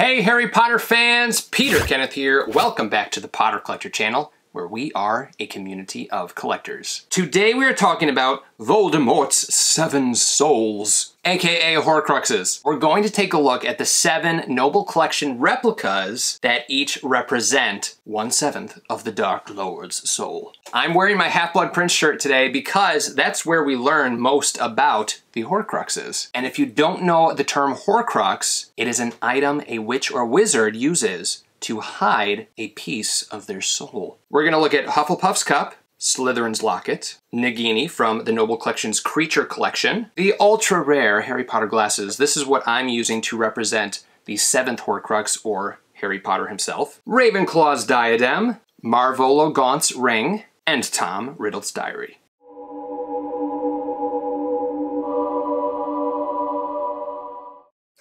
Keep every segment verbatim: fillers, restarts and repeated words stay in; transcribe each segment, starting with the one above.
Hey Harry Potter fans, Peter Kenneth here. Welcome back to the Potter Collector channel, where we are a community of collectors. Today we are talking about Voldemort's Seven Souls, aka Horcruxes. We're going to take a look at the seven Noble Collection replicas that each represent one-seventh of the Dark Lord's soul. I'm wearing my Half-Blood Prince shirt today because that's where we learn most about the Horcruxes. And if you don't know the term Horcrux, it is an item a witch or wizard uses to hide a piece of their soul. We're gonna look at Hufflepuff's cup, Slytherin's locket, Nagini from the Noble Collection's Creature Collection, the ultra rare Harry Potter glasses. This is what I'm using to represent the seventh Horcrux, or Harry Potter himself, Ravenclaw's diadem, Marvolo Gaunt's ring, and Tom Riddle's diary.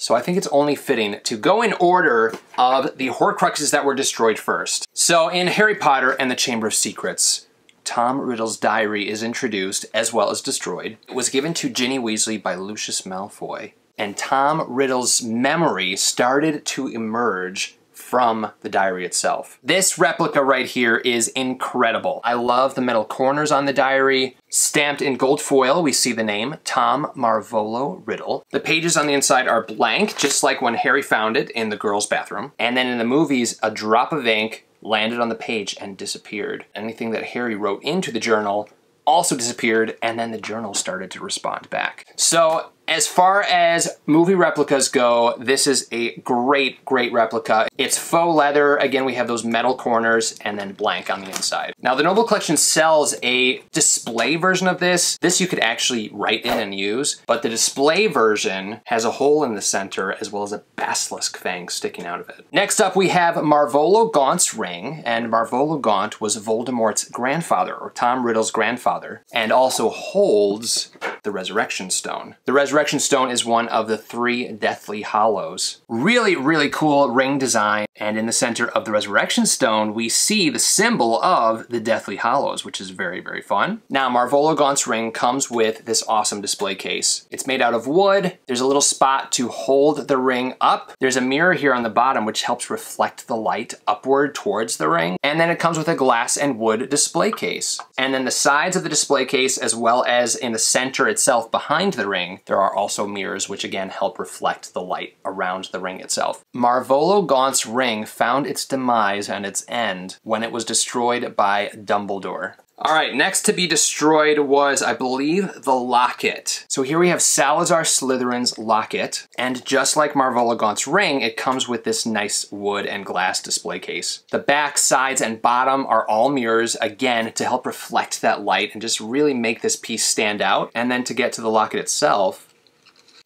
So I think it's only fitting to go in order of the Horcruxes that were destroyed first. So in Harry Potter and the Chamber of Secrets, Tom Riddle's diary is introduced as well as destroyed. It was given to Ginny Weasley by Lucius Malfoy, and Tom Riddle's memory started to emerge from the diary itself. This replica right here is incredible. I love the metal corners on the diary. Stamped in gold foil, we see the name, Tom Marvolo Riddle. The pages on the inside are blank, just like when Harry found it in the girls' bathroom. And then in the movies, a drop of ink landed on the page and disappeared. Anything that Harry wrote into the journal also disappeared, and then the journal started to respond back. So, as far as movie replicas go, this is a great, great replica. It's faux leather. Again, we have those metal corners and then blank on the inside. Now, the Noble Collection sells a display version of this. This you could actually write in and use, but the display version has a hole in the center as well as a basilisk fang sticking out of it. Next up, we have Marvolo Gaunt's ring, and Marvolo Gaunt was Voldemort's grandfather, or Tom Riddle's grandfather, and also holds the Resurrection Stone. The Resurrection Stone is one of the three Deathly Hallows. Really, really cool ring design. And in the center of the Resurrection Stone, we see the symbol of the Deathly Hallows, which is very, very fun. Now, Marvolo Gaunt's ring comes with this awesome display case. It's made out of wood. There's a little spot to hold the ring up. There's a mirror here on the bottom, which helps reflect the light upward towards the ring. And then it comes with a glass and wood display case. And then the sides of the display case, as well as in the center itself behind the ring, there are also mirrors, which again help reflect the light around the ring itself. Marvolo Gaunt's ring found its demise and its end when it was destroyed by Dumbledore. All right, next to be destroyed was, I believe, the locket. So here we have Salazar Slytherin's locket, and just like Marvolo Gaunt's ring, it comes with this nice wood and glass display case. The back, sides, and bottom are all mirrors, again, to help reflect that light and just really make this piece stand out. And then to get to the locket itself,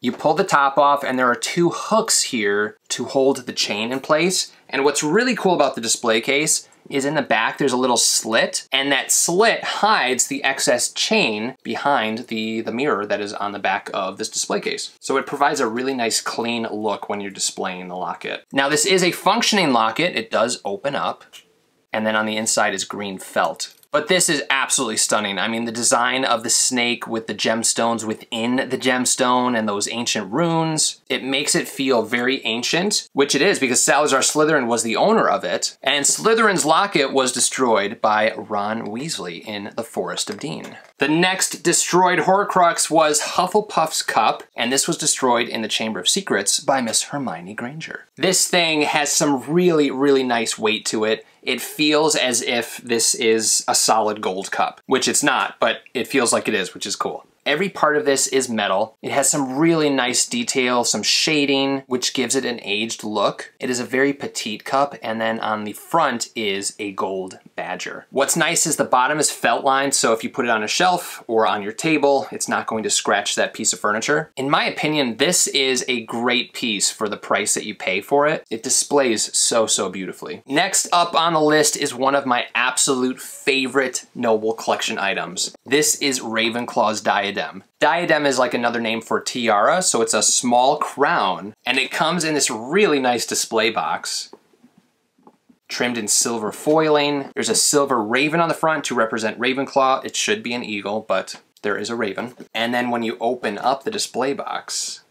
you pull the top off, and there are two hooks here to hold the chain in place. And what's really cool about the display case is in the back, there's a little slit, and that slit hides the excess chain behind the, the mirror that is on the back of this display case. So it provides a really nice clean look when you're displaying the locket. Now, this is a functioning locket. It does open up, and then on the inside is green felt. But this is absolutely stunning. I mean, the design of the snake with the gemstones within the gemstone and those ancient runes, it makes it feel very ancient, which it is because Salazar Slytherin was the owner of it. And Slytherin's locket was destroyed by Ron Weasley in the Forest of Dean. The next destroyed Horcrux was Hufflepuff's cup, and this was destroyed in the Chamber of Secrets by Miss Hermione Granger. This thing has some really, really nice weight to it. It feels as if this is a solid gold cup, which it's not, but it feels like it is, which is cool. Every part of this is metal. It has some really nice detail, some shading, which gives it an aged look. It is a very petite cup, and then on the front is a gold badger. What's nice is the bottom is felt lined, so if you put it on a shelf or on your table, it's not going to scratch that piece of furniture. In my opinion, this is a great piece for the price that you pay for it. It displays so, so beautifully. Next up on the list is one of my absolute favorite Noble Collection items. This is Ravenclaw's diadem. Diadem. Diadem is like another name for tiara, so it's a small crown, and it comes in this really nice display box, trimmed in silver foiling. There's a silver raven on the front to represent Ravenclaw. It should be an eagle, but there is a raven. And then when you open up the display box,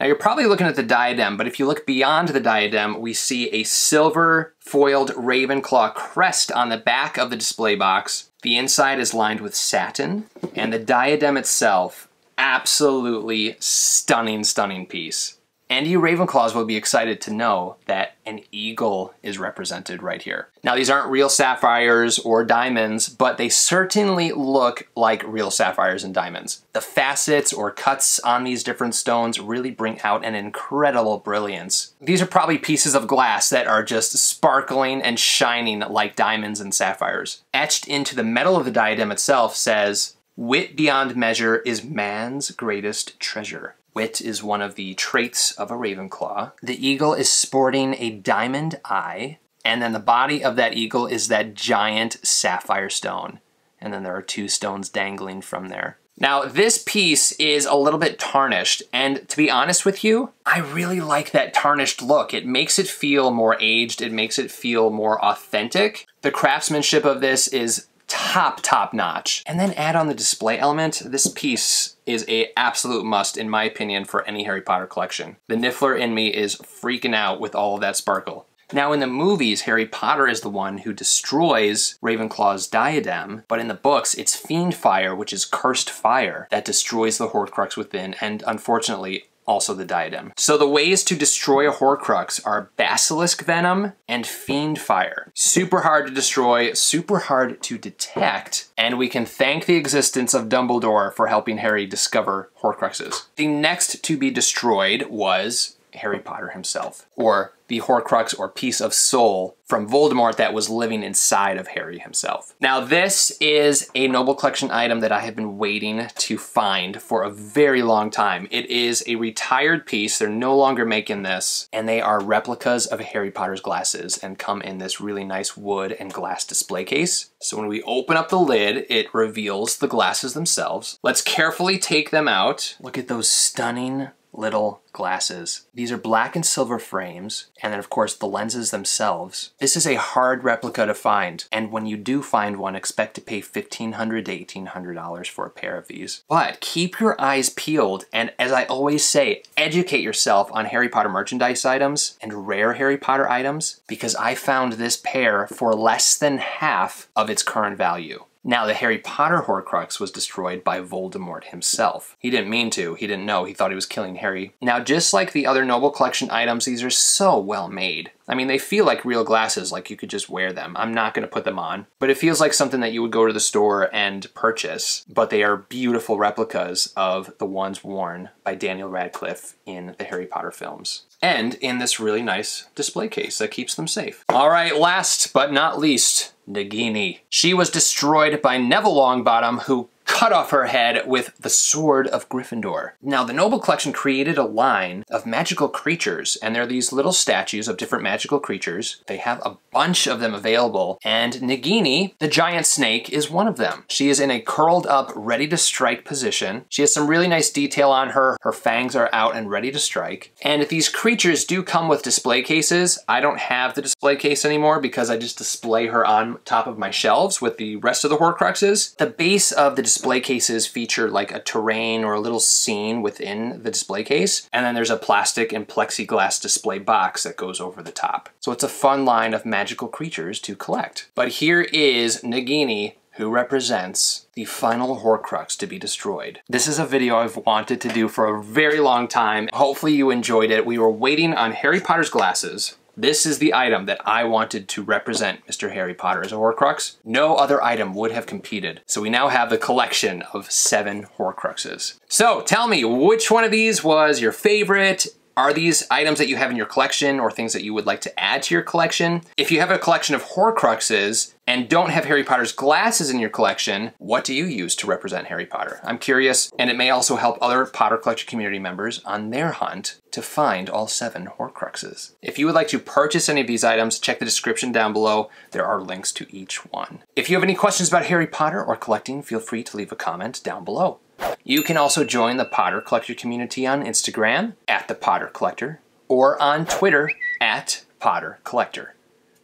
Now you're probably looking at the diadem, but if you look beyond the diadem, we see a silver foiled Ravenclaw crest on the back of the display box. The inside is lined with satin, and the diadem itself, absolutely stunning, stunning piece. And you Ravenclaws will be excited to know that an eagle is represented right here. Now these aren't real sapphires or diamonds, but they certainly look like real sapphires and diamonds. The facets or cuts on these different stones really bring out an incredible brilliance. These are probably pieces of glass that are just sparkling and shining like diamonds and sapphires. Etched into the metal of the diadem itself says, "Wit beyond measure is man's greatest treasure." Wit is one of the traits of a Ravenclaw. The eagle is sporting a diamond eye, and then the body of that eagle is that giant sapphire stone. And then there are two stones dangling from there. Now, this piece is a little bit tarnished, and to be honest with you, I really like that tarnished look. It makes it feel more aged. It makes it feel more authentic. The craftsmanship of this is top, top notch. And then add on the display element. This piece is a absolute must, in my opinion, for any Harry Potter collection. The Niffler in me is freaking out with all of that sparkle. Now in the movies, Harry Potter is the one who destroys Ravenclaw's diadem, but in the books, it's Fiendfyre, which is cursed fire, that destroys the Horcrux within, and unfortunately, also the diadem. So the ways to destroy a Horcrux are Basilisk Venom and Fiendfyre. Super hard to destroy, super hard to detect, and we can thank the existence of Dumbledore for helping Harry discover Horcruxes. The next to be destroyed was Harry Potter himself, or the Horcrux or piece of soul from Voldemort that was living inside of Harry himself. Now this is a Noble Collection item that I have been waiting to find for a very long time. It is a retired piece, they're no longer making this, and they are replicas of Harry Potter's glasses and come in this really nice wood and glass display case. So when we open up the lid, it reveals the glasses themselves. Let's carefully take them out. Look at those stunning little glasses. These are black and silver frames, and then of course the lenses themselves. This is a hard replica to find, and when you do find one, expect to pay fifteen hundred to eighteen hundred dollars for a pair of these. But keep your eyes peeled, and as I always say, educate yourself on Harry Potter merchandise items and rare Harry Potter items, because I found this pair for less than half of its current value. Now, the Harry Potter Horcrux was destroyed by Voldemort himself. He didn't mean to, he didn't know, he thought he was killing Harry. Now, just like the other Noble Collection items, these are so well made. I mean, they feel like real glasses, like you could just wear them. I'm not gonna put them on, but it feels like something that you would go to the store and purchase, but they are beautiful replicas of the ones worn by Daniel Radcliffe in the Harry Potter films. And in this really nice display case that keeps them safe. All right, last but not least, Nagini. She was destroyed by Neville Longbottom, who cut off her head with the Sword of Gryffindor. Now, the Noble Collection created a line of magical creatures, and they're these little statues of different magical creatures. They have a bunch of them available, and Nagini, the giant snake, is one of them. She is in a curled up, ready to strike position. She has some really nice detail on her. Her fangs are out and ready to strike. And these creatures do come with display cases. I don't have the display case anymore because I just display her on top of my shelves with the rest of the Horcruxes. The base of the display cases feature like a terrain or a little scene within the display case. And then there's a plastic and plexiglass display box that goes over the top. So it's a fun line of magical creatures to collect. But here is Nagini, who represents the final Horcrux to be destroyed. This is a video I've wanted to do for a very long time. Hopefully you enjoyed it. We were waiting on Harry Potter's glasses. This is the item that I wanted to represent Mister Harry Potter as a Horcrux. No other item would have competed. So we now have the collection of seven Horcruxes. So tell me, which one of these was your favorite? Are these items that you have in your collection or things that you would like to add to your collection? If you have a collection of Horcruxes and don't have Harry Potter's glasses in your collection, what do you use to represent Harry Potter? I'm curious, and it may also help other Potter Collection community members on their hunt to find all seven Horcruxes. If you would like to purchase any of these items, check the description down below. There are links to each one. If you have any questions about Harry Potter or collecting, feel free to leave a comment down below. You can also join the Potter Collector community on Instagram, at the Potter Collector, or on Twitter, at Potter Collector.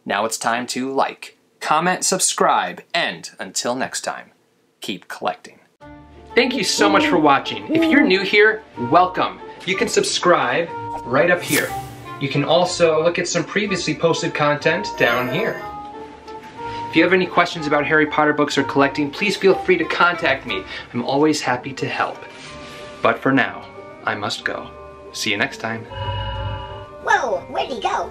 Now it's time to like, comment, subscribe, and until next time, keep collecting. Thank you so much for watching. If you're new here, welcome. you can subscribe right up here. You can also look at some previously posted content down here. If you have any questions about Harry Potter books or collecting, please feel free to contact me. I'm always happy to help. But for now, I must go. See you next time. Whoa, where'd he go?